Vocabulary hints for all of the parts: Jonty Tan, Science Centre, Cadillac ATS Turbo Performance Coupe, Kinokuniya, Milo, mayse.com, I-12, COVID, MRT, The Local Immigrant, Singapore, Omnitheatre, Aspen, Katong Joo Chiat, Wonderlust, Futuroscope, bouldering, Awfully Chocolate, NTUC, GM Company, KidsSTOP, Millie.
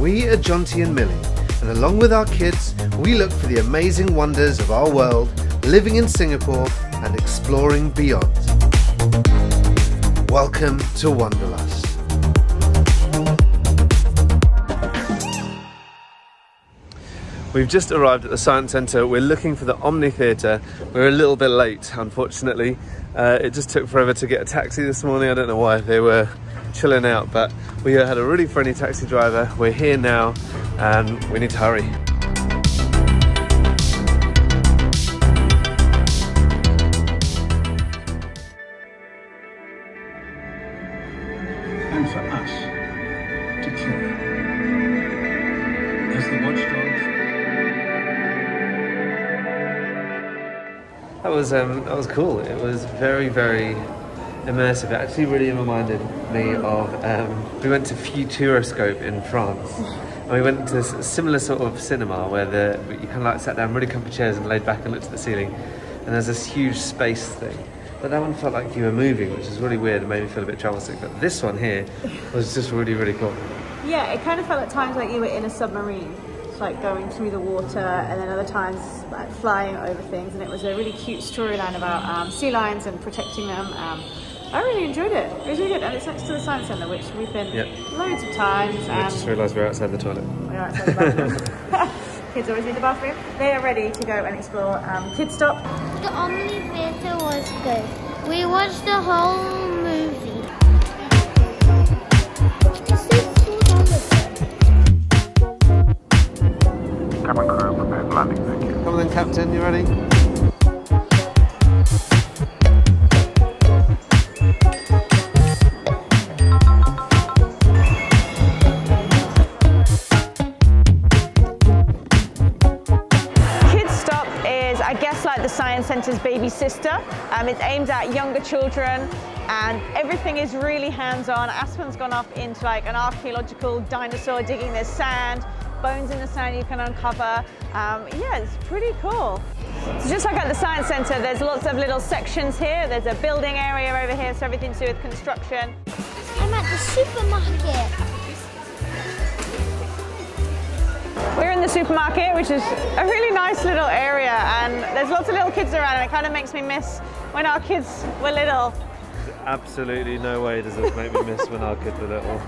We are Jonty and Millie, and along with our kids, we look for the amazing wonders of our world, living in Singapore and exploring beyond. Welcome to Wonderlust. We've just arrived at the Science Centre. We're looking for the Omnitheatre. We're a little bit late, unfortunately. It just took forever to get a taxi this morning. I don't know why, they were chilling out, but we had a really friendly taxi driver. We're here now and we need to hurry. And for us to cure as the watchdogs. That was cool. It was very, very immersive. It actually really reminded me of, we went to Futuroscope in France. And we went to a similar sort of cinema where you kind of like sat down really comfy chairs and laid back and looked at the ceiling. And there's this huge space thing. But that one felt like you were moving, which is really weird and made me feel a bit travel sick. But this one here was just really, really cool. Yeah, it kind of felt at times like you were in a submarine, like going through the water, and then other times like flying over things. And it was a really cute storyline about sea lions and protecting them. I really enjoyed it. It was really good, and it's next to the Science Centre, which we've been loads of times. We just realised we're outside the toilet. We're outside the bathroom. Kids always need the bathroom. They are ready to go and explore KidsSTOP. The Omnitheatre was good. We watched the whole movie. Cabin crew, prepare for landing, thank you. Come on then, Captain, you ready? KidsSTOP is, I guess, like the Science Centre's baby sister. It's aimed at younger children, and everything is really hands-on. Aspen's gone off into like an archaeological dinosaur digging their sand. Bones in the sand you can uncover. Yeah, it's pretty cool. So just like at the Science Centre, there's lots of little sections here. There's a building area over here, so everything to do with construction. I'm at the supermarket. We're in the supermarket, which is a really nice little area, and there's lots of little kids around, and it kind of makes me miss when our kids were little. There's absolutely no way does it make me miss when our kids were little.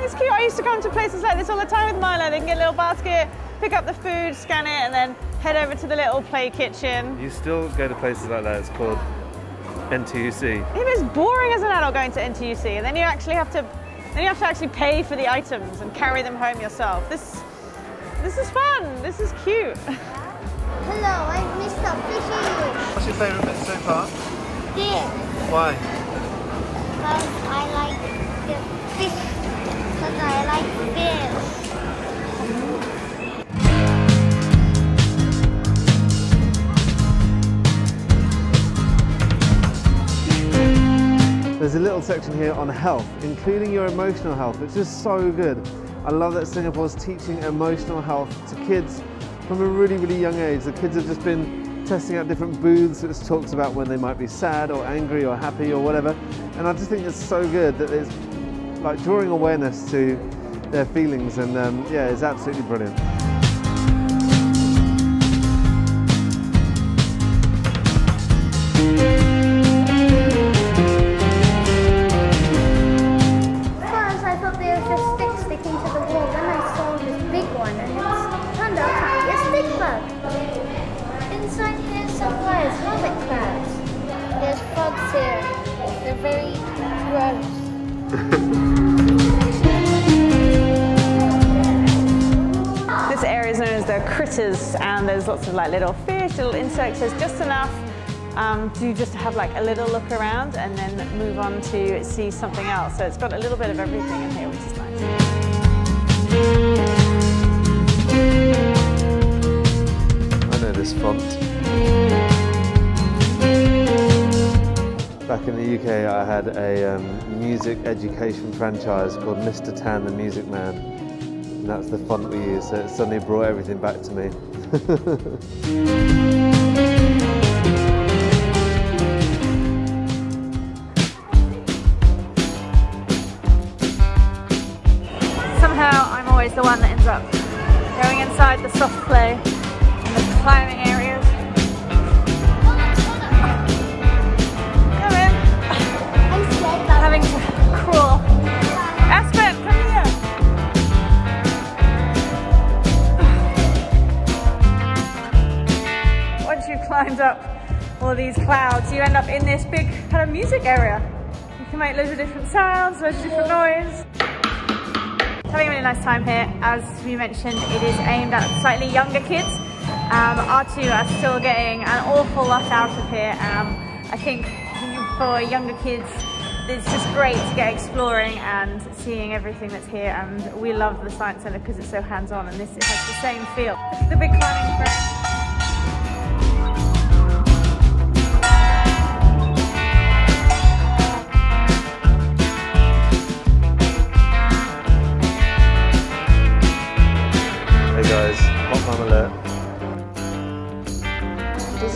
It's cute. I used to come to places like this all the time with Milo. They can get a little basket, pick up the food, scan it, and then head over to the little play kitchen. You still go to places like that. It's called NTUC. It is boring as an adult going to NTUC, and then you actually have to, actually pay for the items and carry them home yourself. This is fun. This is cute. Hello, I'm Mr. Fishy. What's your favourite bit so far? This. Why? Because I like the fish. Because I like fish. There's a little section here on health, including your emotional health, which is so good. I love that Singapore's teaching emotional health to kids from a really, really young age. The kids have just been testing out different booths which talks about when they might be sad or angry or happy or whatever. And I just think it's so good that it's like drawing awareness to their feelings, and yeah, it's absolutely brilliant. First, I thought there was a stick sticking to the wall, then I saw this big one, and it turned out to be a stick bug. Inside here somewhere is hermit crabs. There's frogs here. They're very gross. This area is known as the critters, and there's lots of like little fish, little insects. There's just enough to just have like a little look around and then move on to see something else. So it's got a little bit of everything in here, which is nice. I know this font. Back in the UK, I had a music education franchise called Mr. Tan the Music Man, and that's the font we use, so it suddenly brought everything back to me. Somehow I'm always always the one that ends up going inside the soft play and the climbing areas. Come in. I'm scared though. Having to crawl. Aspen, come here. Once you've climbed up all of these clouds, you end up in this big kind of music area. You can make loads of different sounds, loads of different noise. Having a really nice time here. As we mentioned, it is aimed at slightly younger kids. Our two are still getting an awful lot out of here. I think for younger kids, it's just great to get exploring and seeing everything that's here. And we love the Science Centre because it's so hands-on, and this has the same feel. The big climbing frame.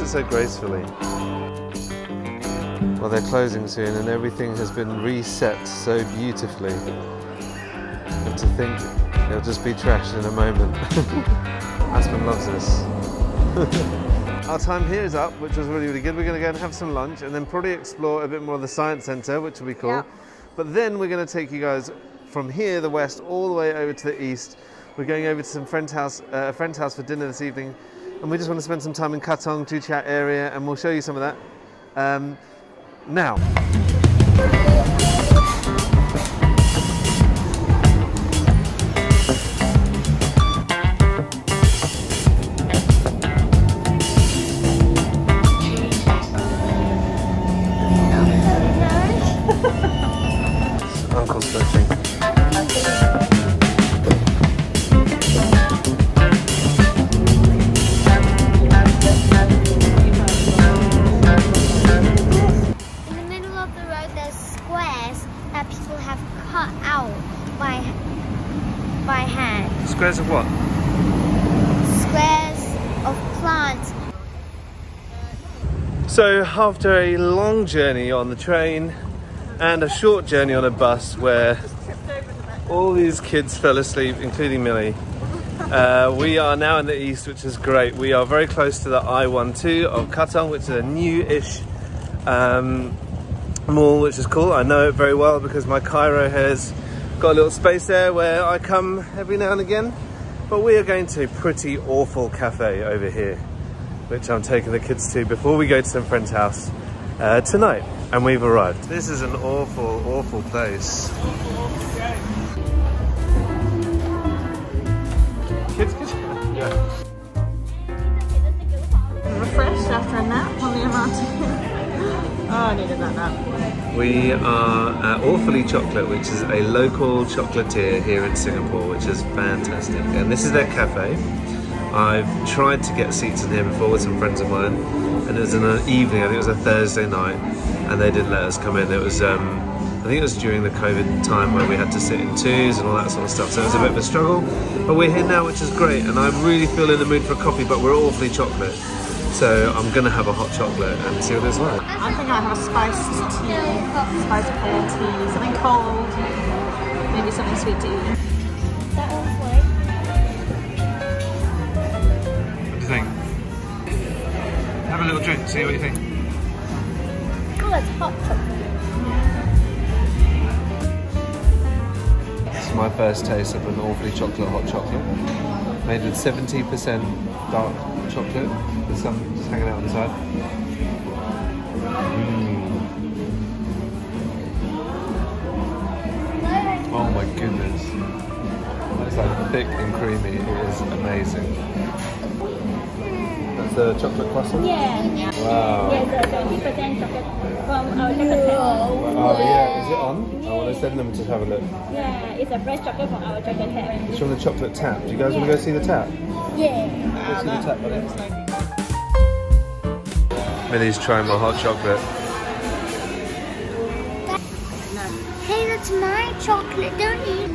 So gracefully. Well, they're closing soon and everything has been reset so beautifully. And to think it'll just be trashed in a moment. Aspen loves us. Our time here is up, which was really, really good. We're going to go and have some lunch and then probably explore a bit more of the Science Centre, which will be cool. Yeah. But then we're going to take you guys from here, the west, all the way over to the east. We're going over to some friend's house for dinner this evening. And we just want to spend some time in Katong Joo Chiat area, and we'll show you some of that now. Uncle's searching. Squares of what? Squares of plants. So after a long journey on the train and a short journey on a bus where all these kids fell asleep, including Millie, we are now in the east, which is great. We are very close to the I-12 of Katong, which is a new-ish mall, which is cool. I know it very well because my Cairo has got a little space there where I come every now and again. But we are going to a pretty awful cafe over here, which I'm taking the kids to before we go to some friend's house tonight. And we've arrived. This is an awful, awful place. Kids, yeah. Refreshed after a nap on the MRT. Oh, I needed that nap. We are at Awfully Chocolate, which is a local chocolatier here in Singapore, which is fantastic. And this is their cafe. I've tried to get seats in here before with some friends of mine, and it was in an evening, I think it was a Thursday night, and they didn't let us come in. It was, I think it was during the COVID time where we had to sit in twos and all that sort of stuff, so it was a bit of a struggle. But we're here now, which is great, and I really feel in the mood for coffee, but we're Awfully Chocolate. So I'm gonna have a hot chocolate and see what it's like. I think I'll have a spiced pear tea, something cold, maybe something sweet to eat. That one's like. What do you think? Have a little drink, see what you think. Oh, it's hot chocolate. This is my first taste of an Awfully Chocolate hot chocolate. Made with 70% dark chocolate with some just hanging out on the side. Mm. Oh my goodness. It's like thick and creamy. It is amazing. That's the chocolate croissant? Yeah. Wow. Yes, 70% chocolate from our chocolate factory. Oh yeah, is it on? Yeah. I want to send them to have a look. Yeah, it's a fresh chocolate from our chocolate factory. It's from the chocolate tap. Do you guys want to go see the tap? Yeah. Millie's trying my hot chocolate. Hey, that's my chocolate, don't eat.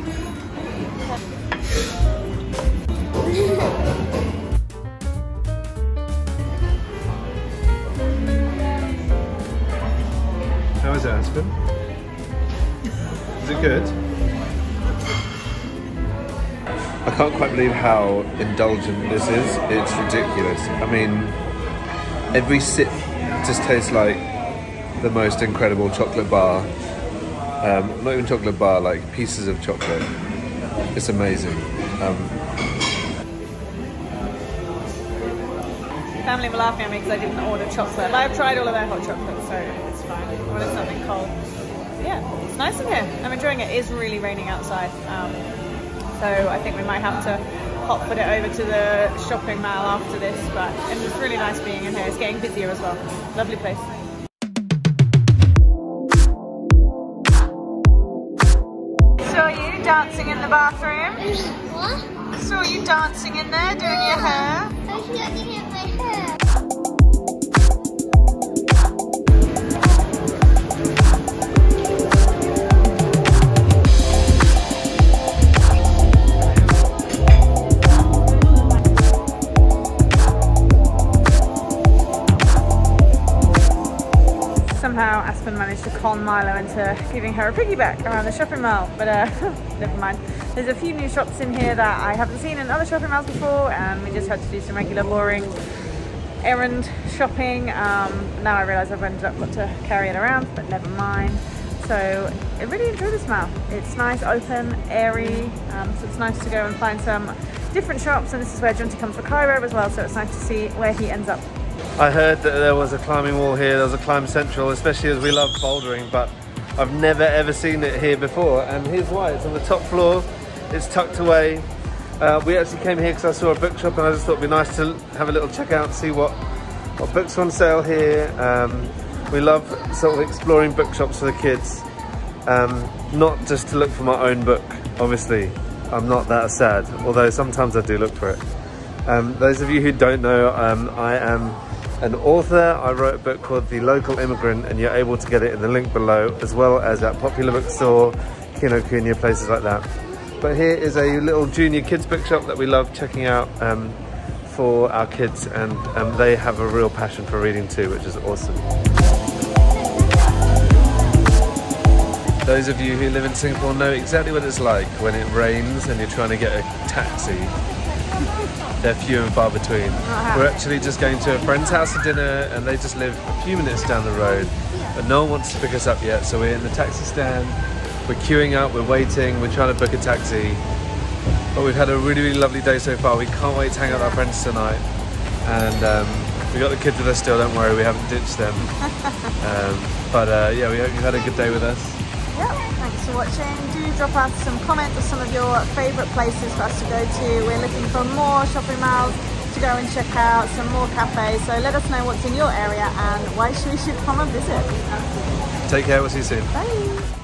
How is it, Aspen? Is it good? I can't quite believe how indulgent this is. It's ridiculous. I mean, every sip just tastes like the most incredible chocolate bar. Not even chocolate bar, like pieces of chocolate. It's amazing. Family were laughing at me because I didn't order chocolate. But I've tried all of their hot chocolate, so it's fine. I wanted something cold. Yeah, it's nice in here. I'm enjoying it. It is really raining outside. So I think we might have to hop put it over to the shopping mall after this, but it's really nice being in here. It's getting busier as well. Lovely place. Saw you dancing in the bathroom. What? Saw you dancing in there doing your hair. I was looking at my hair. Somehow Aspen managed to con Milo into giving her a piggyback around the shopping mall, but never mind. There's a few new shops in here that I haven't seen in other shopping malls before, and we just had to do some regular boring errand shopping. Now I realise I've ended up got to carry it around, but never mind. So I really enjoy this mall. It's nice, open, airy, so it's nice to go and find some different shops, and this is where Jonty comes from Cairo as well, so it's nice to see where he ends up. I heard that there was a climbing wall here, there was a climb central, especially as we love bouldering, but I've never ever seen it here before, and here's why. It's on the top floor, it's tucked away. We actually came here because I saw a bookshop and I just thought it'd be nice to have a little check out, see what books are on sale here. We love sort of exploring bookshops for the kids, not just to look for my own book, obviously. I'm not that sad, although sometimes I do look for it. Those of you who don't know, I am an author. I wrote a book called The Local Immigrant, and you're able to get it in the link below, as well as at Popular Bookstore, Kinokuniya, places like that. But here is a little junior kids bookshop that we love checking out for our kids, and they have a real passion for reading too, which is awesome. Those of you who live in Singapore know exactly what it's like when it rains and you're trying to get a taxi. They're few and far between. We're actually just going to a friend's house for dinner, and they just live a few minutes down the road, but no one wants to pick us up yet, so we're in the taxi stand, we're queuing up, we're waiting, we're trying to book a taxi, but we've had a really, really lovely day so far. We can't wait to hang out with our friends tonight, and we got the kids with us still, don't worry, we haven't ditched them. Yeah, we hope you've had a good day with us. Yep, thanks for watching. Do drop us some comments of some of your favourite places for us to go to. We're looking for more shopping malls to go and check out, some more cafes. So let us know what's in your area and why we should come and visit. Take care, we'll see you soon. Bye.